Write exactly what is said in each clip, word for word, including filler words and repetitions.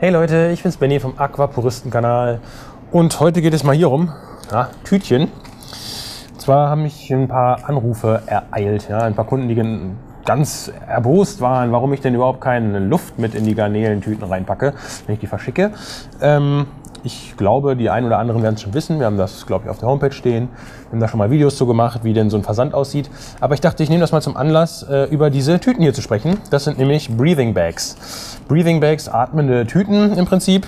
Hey Leute, ich bin's Benny vom Aquapuristen-Kanal und heute geht es mal hier rum, ja, Tütchen. Und zwar haben mich ein paar Anrufe ereilt, ja, ein paar Kunden, die ganz erbost waren, warum ich denn überhaupt keine Luft mit in die Garnelentüten reinpacke, wenn ich die verschicke. Ähm, ich glaube, die einen oder anderen werden es schon wissen, wir haben das, glaube ich, auf der Homepage stehen, wir haben da schon mal Videos zu gemacht, wie denn so ein Versand aussieht. Aber ich dachte, ich nehme das mal zum Anlass, äh, über diese Tüten hier zu sprechen. Das sind nämlich Breathing Bags. Breathing Bags, atmende Tüten im Prinzip,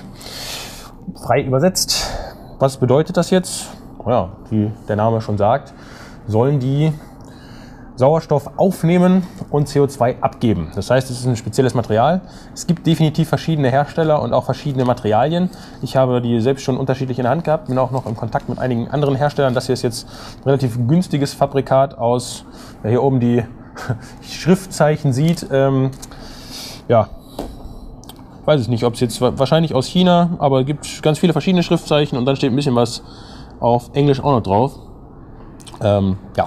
frei übersetzt. Was bedeutet das jetzt? Ja, wie der Name schon sagt, sollen die Sauerstoff aufnehmen und C O zwei abgeben. Das heißt, es ist ein spezielles Material. Es gibt definitiv verschiedene Hersteller und auch verschiedene Materialien. Ich habe die selbst schon unterschiedlich in der Hand gehabt, bin auch noch im Kontakt mit einigen anderen Herstellern. Das hier ist jetzt ein relativ günstiges Fabrikat aus, wer hier oben die Schriftzeichen sieht, ähm, ja, weiß ich nicht, ob es jetzt wahrscheinlich aus China, aber es gibt ganz viele verschiedene Schriftzeichen und dann steht ein bisschen was auf Englisch auch noch drauf. Ähm, ja.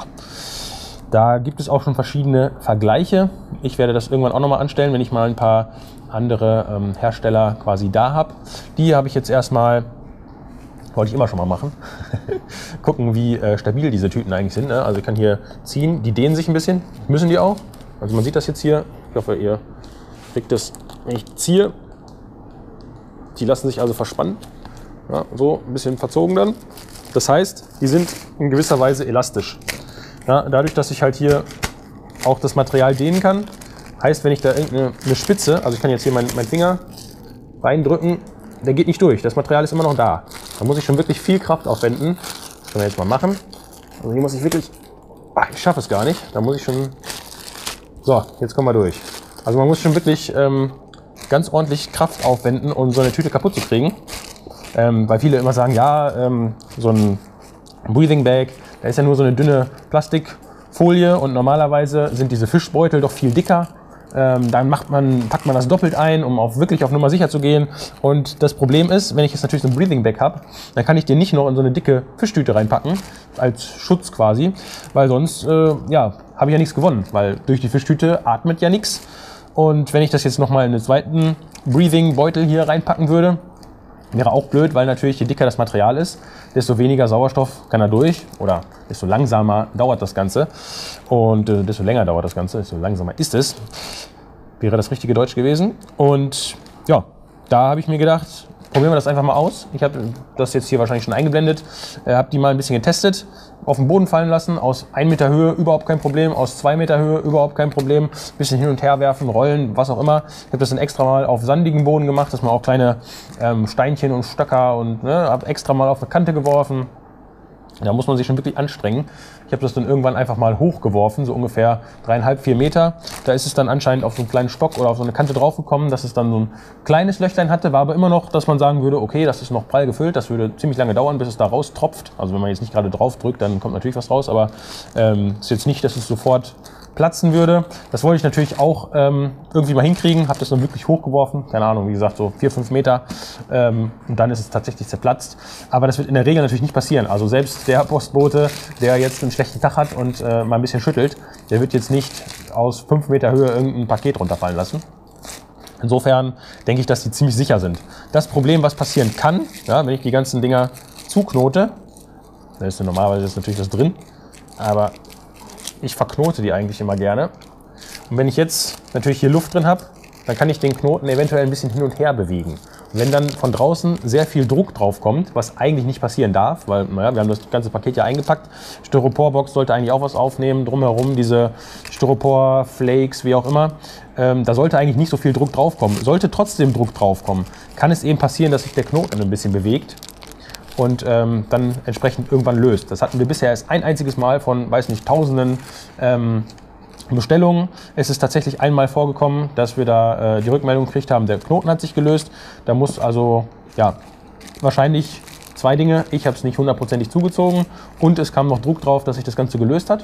Da gibt es auch schon verschiedene Vergleiche. Ich werde das irgendwann auch nochmal anstellen, wenn ich mal ein paar andere ähm, Hersteller quasi da habe. Die habe ich jetzt erstmal, wollte ich immer schon mal machen, gucken, wie äh, stabil diese Tüten eigentlich sind, ne? Also ich kann hier ziehen, die dehnen sich ein bisschen, müssen die auch. Also man sieht das jetzt hier, ich hoffe, ihr kriegt das, wenn ich ziehe. Die lassen sich also verspannen, ja, so ein bisschen verzogen dann. Das heißt, die sind in gewisser Weise elastisch. Ja, dadurch, dass ich halt hier auch das Material dehnen kann, heißt, wenn ich da irgendeine eine Spitze, also ich kann jetzt hier meinen mein Finger reindrücken, der geht nicht durch, das Material ist immer noch da. Da muss ich schon wirklich viel Kraft aufwenden. Das können wir jetzt mal machen. Also hier muss ich wirklich, ach, ich schaffe es gar nicht, da muss ich schon, so, jetzt kommen wir durch. Also man muss schon wirklich ähm, ganz ordentlich Kraft aufwenden, um so eine Tüte kaputt zu kriegen. Ähm, weil viele immer sagen, ja, ähm, so ein Breathing Bag, da ist ja nur so eine dünne Plastikfolie und normalerweise sind diese Fischbeutel doch viel dicker. Ähm, dann macht man, packt man das doppelt ein, um auch wirklich auf Nummer sicher zu gehen. Und das Problem ist, wenn ich jetzt natürlich so ein Breathing Bag habe, dann kann ich den nicht noch in so eine dicke Fischtüte reinpacken, als Schutz quasi, weil sonst äh, ja, habe ich ja nichts gewonnen, weil durch die Fischtüte atmet ja nichts. Und wenn ich das jetzt nochmal in den zweiten Breathing Beutel hier reinpacken würde, wäre auch blöd, weil natürlich je dicker das Material ist, desto weniger Sauerstoff kann da durch oder desto langsamer dauert das Ganze und äh, desto länger dauert das Ganze, desto langsamer ist es, wäre das richtige Deutsch gewesen. Und ja, da habe ich mir gedacht, probieren wir das einfach mal aus. Ich habe das jetzt hier wahrscheinlich schon eingeblendet, äh, habe die mal ein bisschen getestet, auf den Boden fallen lassen, aus einem Meter Höhe überhaupt kein Problem, aus zwei Meter Höhe überhaupt kein Problem, ein bisschen hin und her werfen, rollen, was auch immer. Ich habe das dann extra mal auf sandigen Boden gemacht, dass man auch kleine ähm, Steinchen und Stöcker und ne, habe extra mal auf eine Kante geworfen. Da muss man sich schon wirklich anstrengen. Ich habe das dann irgendwann einfach mal hochgeworfen, so ungefähr drei Komma fünf, vier Meter. Da ist es dann anscheinend auf so einen kleinen Stock oder auf so eine Kante draufgekommen, dass es dann so ein kleines Löchlein hatte. War aber immer noch, dass man sagen würde, okay, das ist noch prall gefüllt. Das würde ziemlich lange dauern, bis es da raustropft. Also wenn man jetzt nicht gerade drauf drückt, dann kommt natürlich was raus. Aber ähm, ist jetzt nicht, dass es sofort platzen würde. Das wollte ich natürlich auch ähm, irgendwie mal hinkriegen. Habe das dann wirklich hochgeworfen. Keine Ahnung, wie gesagt, so vier, fünf Meter. Ähm, und dann ist es tatsächlich zerplatzt. Aber das wird in der Regel natürlich nicht passieren. Also selbst der Postbote, der jetzt einen schlechten Tag hat und äh, mal ein bisschen schüttelt, der wird jetzt nicht aus fünf Meter Höhe irgendein Paket runterfallen lassen. Insofern denke ich, dass die ziemlich sicher sind. Das Problem, was passieren kann, ja, wenn ich die ganzen Dinger zuknote, da ist normalerweise ist natürlich das drin, aber ich verknote die eigentlich immer gerne. Und wenn ich jetzt natürlich hier Luft drin habe, dann kann ich den Knoten eventuell ein bisschen hin und her bewegen. Und wenn dann von draußen sehr viel Druck drauf kommt, was eigentlich nicht passieren darf, weil naja, wir haben das ganze Paket ja eingepackt, Styroporbox sollte eigentlich auch was aufnehmen, drumherum diese Styroporflakes, wie auch immer, ähm, da sollte eigentlich nicht so viel Druck drauf kommen. Sollte trotzdem Druck drauf kommen, kann es eben passieren, dass sich der Knoten ein bisschen bewegt und ähm, dann entsprechend irgendwann löst. Das hatten wir bisher erst ein einziges Mal von, weiß nicht, tausenden ähm, Bestellungen. Es ist tatsächlich einmal vorgekommen, dass wir da äh, die Rückmeldung gekriegt haben, der Knoten hat sich gelöst. Da muss also, ja, wahrscheinlich zwei Dinge. Ich habe es nicht hundertprozentig zugezogen und es kam noch Druck drauf, dass sich das Ganze gelöst hat.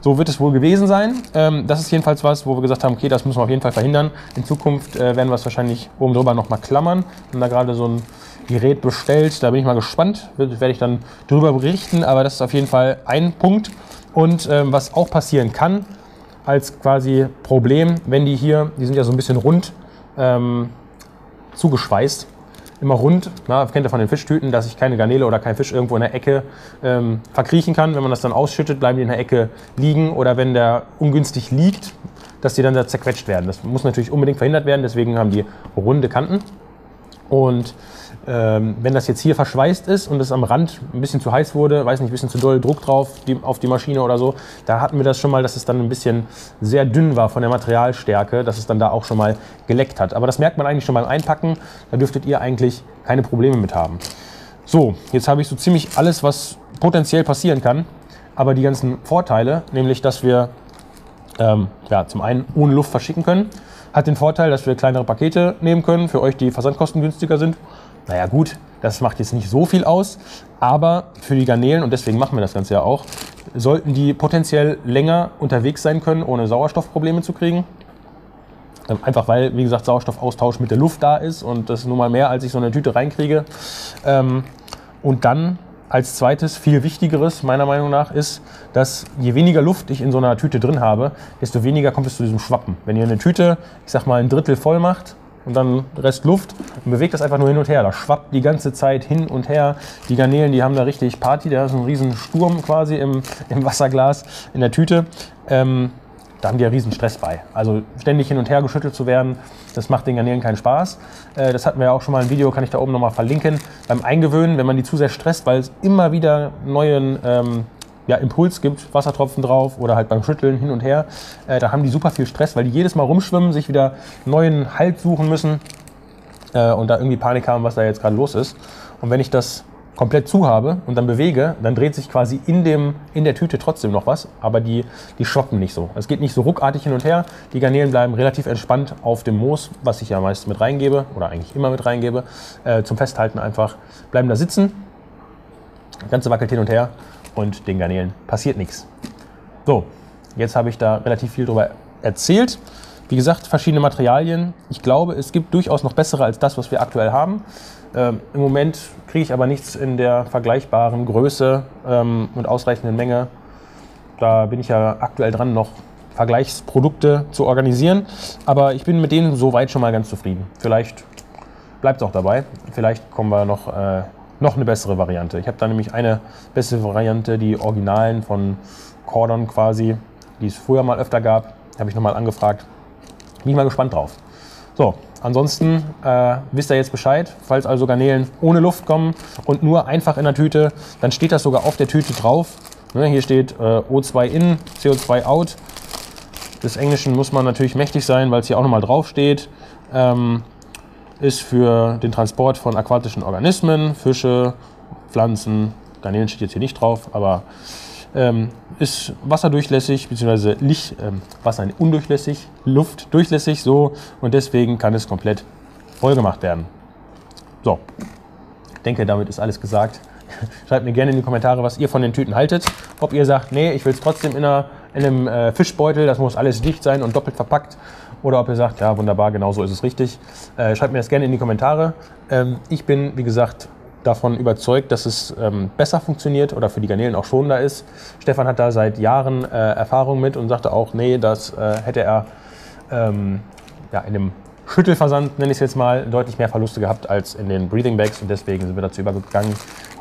So wird es wohl gewesen sein. Ähm, das ist jedenfalls was, wo wir gesagt haben, okay, das müssen wir auf jeden Fall verhindern. In Zukunft äh, werden wir es wahrscheinlich oben drüber nochmal klammern. Wir haben da gerade so ein Gerät bestellt, da bin ich mal gespannt. Werde ich dann drüber berichten, aber das ist auf jeden Fall ein Punkt. Und ähm, was auch passieren kann, als quasi Problem, wenn die hier, die sind ja so ein bisschen rund, ähm, zugeschweißt. Immer rund, na, kennt ihr von den Fischtüten, dass sich keine Garnele oder kein Fisch irgendwo in der Ecke ähm, verkriechen kann. Wenn man das dann ausschüttet, bleiben die in der Ecke liegen oder wenn der ungünstig liegt, dass die dann da zerquetscht werden. Das muss natürlich unbedingt verhindert werden, deswegen haben die runde Kanten. Und ähm, wenn das jetzt hier verschweißt ist und es am Rand ein bisschen zu heiß wurde, weiß nicht, ein bisschen zu doll Druck drauf die, auf die Maschine oder so, da hatten wir das schon mal, dass es dann ein bisschen sehr dünn war von der Materialstärke, dass es dann da auch schon mal geleckt hat. Aber das merkt man eigentlich schon beim Einpacken, da dürftet ihr eigentlich keine Probleme mit haben. So, jetzt habe ich so ziemlich alles, was potenziell passieren kann, aber die ganzen Vorteile, nämlich dass wir ähm, ja, zum einen ohne Luft verschicken können. Hat den Vorteil, dass wir kleinere Pakete nehmen können, für euch die Versandkosten günstiger sind. Naja gut, das macht jetzt nicht so viel aus, aber für die Garnelen, und deswegen machen wir das Ganze ja auch, sollten die potenziell länger unterwegs sein können, ohne Sauerstoffprobleme zu kriegen. Einfach weil, wie gesagt, Sauerstoffaustausch mit der Luft da ist und das ist nun mal mehr, als ich so eine Tüte reinkriege. Und dann als zweites, viel wichtigeres meiner Meinung nach, ist, dass je weniger Luft ich in so einer Tüte drin habe, desto weniger kommt es zu diesem Schwappen. Wenn ihr eine Tüte, ich sag mal, ein Drittel voll macht und dann Rest Luft und bewegt das einfach nur hin und her. Das schwappt die ganze Zeit hin und her. Die Garnelen, die haben da richtig Party. Da ist ein riesen Sturm quasi im, im Wasserglas, in der Tüte. Ähm, da haben die ja riesen Stress bei. Also ständig hin und her geschüttelt zu werden, das macht den Garnelen keinen Spaß. Das hatten wir ja auch schon mal im Video, kann ich da oben nochmal verlinken. Beim Eingewöhnen, wenn man die zu sehr stresst, weil es immer wieder neuen ähm, ja, Impuls gibt, Wassertropfen drauf oder halt beim Schütteln hin und her, äh, da haben die super viel Stress, weil die jedes Mal rumschwimmen, sich wieder neuen Halt suchen müssen äh, und da irgendwie Panik haben, was da jetzt gerade los ist. Und wenn ich das komplett zu habe und dann bewege, dann dreht sich quasi in, dem, in der Tüte trotzdem noch was, aber die, die schwappen nicht so. Es geht nicht so ruckartig hin und her, die Garnelen bleiben relativ entspannt auf dem Moos, was ich ja meist mit reingebe oder eigentlich immer mit reingebe, äh, zum Festhalten einfach, bleiben da sitzen, das Ganze wackelt hin und her und den Garnelen passiert nichts. So, jetzt habe ich da relativ viel drüber erzählt. Wie gesagt, verschiedene Materialien. Ich glaube, es gibt durchaus noch bessere als das, was wir aktuell haben. Ähm, im Moment kriege ich aber nichts in der vergleichbaren Größe ähm, und ausreichenden Menge. Da bin ich ja aktuell dran, noch Vergleichsprodukte zu organisieren. Aber ich bin mit denen soweit schon mal ganz zufrieden. Vielleicht bleibt es auch dabei. Vielleicht kommen wir noch, äh, noch eine bessere Variante. Ich habe da nämlich eine bessere Variante, die Originalen von Kordon quasi, die es früher mal öfter gab. Da habe ich nochmal angefragt. Bin ich mal gespannt drauf. So, ansonsten äh, wisst ihr jetzt Bescheid. Falls also Garnelen ohne Luft kommen und nur einfach in der Tüte, dann steht das sogar auf der Tüte drauf. Ne, hier steht äh, O zwei in, C O zwei out. Des Englischen muss man natürlich mächtig sein, weil es hier auch nochmal drauf steht. Ähm, ist für den Transport von aquatischen Organismen, Fische, Pflanzen. Garnelen steht jetzt hier nicht drauf, aber Ähm, ist wasserdurchlässig bzw. Licht, ähm, Wasser undurchlässig, Luft durchlässig so und deswegen kann es komplett voll gemacht werden. So, ich denke, damit ist alles gesagt. Schreibt mir gerne in die Kommentare, was ihr von den Tüten haltet. Ob ihr sagt, nee, ich will es trotzdem in, einer, in einem äh, Fischbeutel, das muss alles dicht sein und doppelt verpackt. Oder ob ihr sagt, ja wunderbar, genau so ist es richtig. Äh, schreibt mir das gerne in die Kommentare. Ähm, ich bin, wie gesagt, davon überzeugt, dass es ähm, besser funktioniert oder für die Garnelen auch schonender ist. Stefan hat da seit Jahren äh, Erfahrung mit und sagte auch, nee, das äh, hätte er ähm, ja, in dem Schüttelversand, nenne ich es jetzt mal, deutlich mehr Verluste gehabt als in den Breathing Bags und deswegen sind wir dazu übergegangen,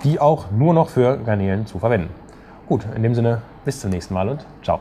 die auch nur noch für Garnelen zu verwenden. Gut, in dem Sinne, bis zum nächsten Mal und ciao.